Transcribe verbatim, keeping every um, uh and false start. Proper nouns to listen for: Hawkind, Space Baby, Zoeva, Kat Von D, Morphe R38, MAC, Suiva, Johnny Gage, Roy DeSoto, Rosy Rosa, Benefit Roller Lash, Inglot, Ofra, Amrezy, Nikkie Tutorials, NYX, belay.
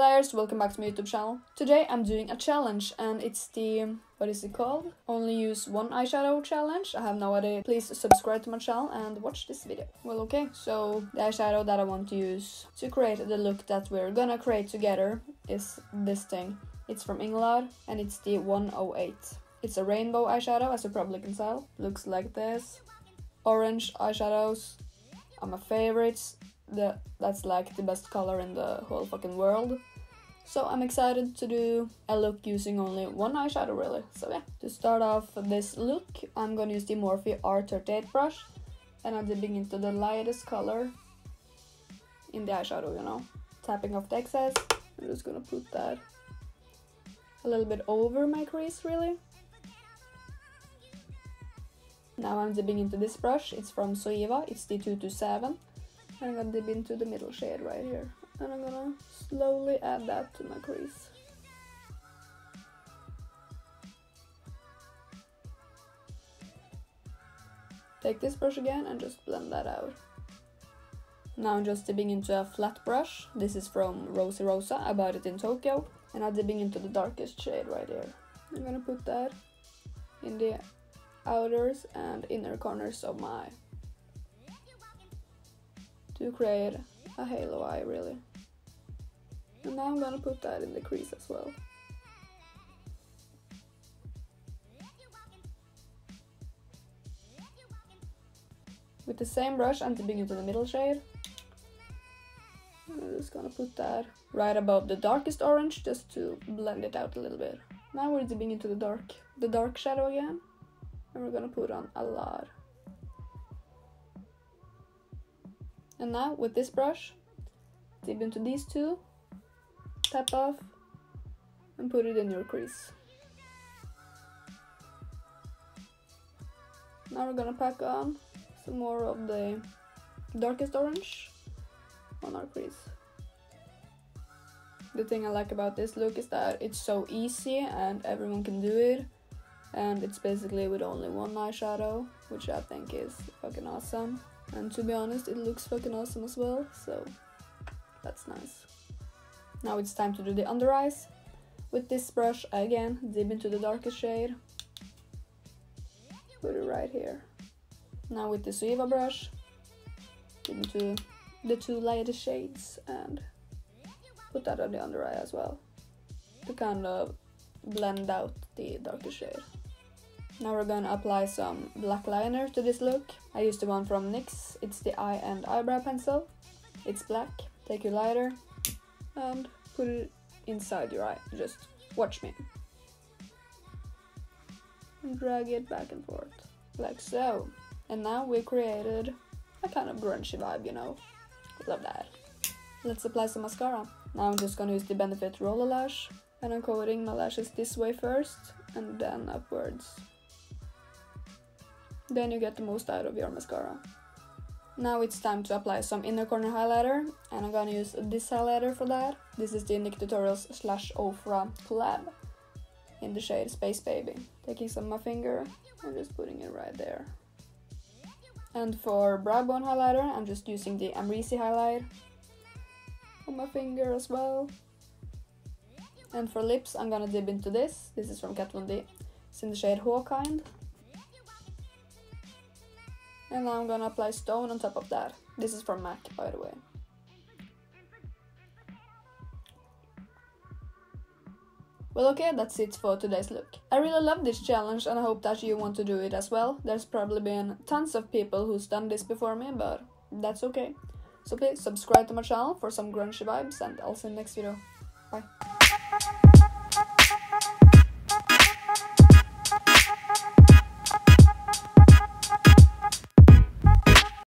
layers, welcome back to my YouTube channel. Today I'm doing a challenge and it's the, what is it called? Only use one eyeshadow challenge. I have no idea. Please subscribe to my channel and watch this video. Well, okay, so the eyeshadow that I want to use to create the look that we're gonna create together is this thing. It's from Inglot and it's the one oh eight. It's a rainbow eyeshadow, as you probably can tell. Looks like this. Orange eyeshadows are my favorites. The, that's like the best color in the whole fucking world. So I'm excited to do a look using only one eyeshadow, really. So yeah, to start off this look, I'm gonna use the Morphe R thirty-eight brush. And I'm dipping into the lightest color in the eyeshadow, you know. Tapping off the excess. I'm just gonna put that a little bit over my crease, really. Now I'm dipping into this brush. It's from Suiva. It's the two two seven. I'm gonna dip into the middle shade right here, and I'm gonna slowly add that to my crease. Take this brush again and just blend that out. Now I'm just dipping into a flat brush. This is from Rosy Rosa, I bought it in Tokyo. And I'm dipping into the darkest shade right here. I'm gonna put that in the outers and inner corners of my eye to create a halo eye, really. And now I'm gonna put that in the crease as well. With the same brush, I'm dipping into the middle shade. I'm just gonna put that right above the darkest orange, just to blend it out a little bit. Now we're dipping into the dark, the dark shadow again, and we're gonna put on a lot. And now, with this brush, dip into these two, tap off, and put it in your crease. Now we're gonna pack on some more of the darkest orange on our crease. The thing I like about this look is that it's so easy and everyone can do it. And it's basically with only one eyeshadow, which I think is fucking awesome. And to be honest, it looks fucking awesome as well, so that's nice. Now it's time to do the under eyes. With this brush, again, dip into the darkest shade. Put it right here. Now with the Zoeva brush, dip into the two lightest shades and put that on the under eye as well, to kind of blend out the darkest shade. Now we're gonna apply some black liner to this look. I used the one from NYX. It's the eye and eyebrow pencil. It's black. Take your lighter and put it inside your eye. Just watch me. And drag it back and forth, like so. And now we created a kind of grungy vibe, you know. Love that. Let's apply some mascara. Now I'm just gonna use the Benefit Roller Lash. And I'm coating my lashes this way first and then upwards. Then you get the most out of your mascara. Now it's time to apply some inner corner highlighter, and I'm gonna use this highlighter for that. This is the Nikkie Tutorials slash Ofra collab in the shade Space Baby. Taking some of my finger and just putting it right there. And for brow bone highlighter, I'm just using the Amrezy highlight on my finger as well. And for lips, I'm gonna dip into this. This is from Kat Von D. It's in the shade Hawkind. And now I'm gonna apply stone on top of that. This is from MAC, by the way. Well, okay, that's it for today's look. I really love this challenge and I hope that you want to do it as well. There's probably been tons of people who's done this before me, but that's okay. So please subscribe to my channel for some grungy vibes and I'll see you in the next video. Bye.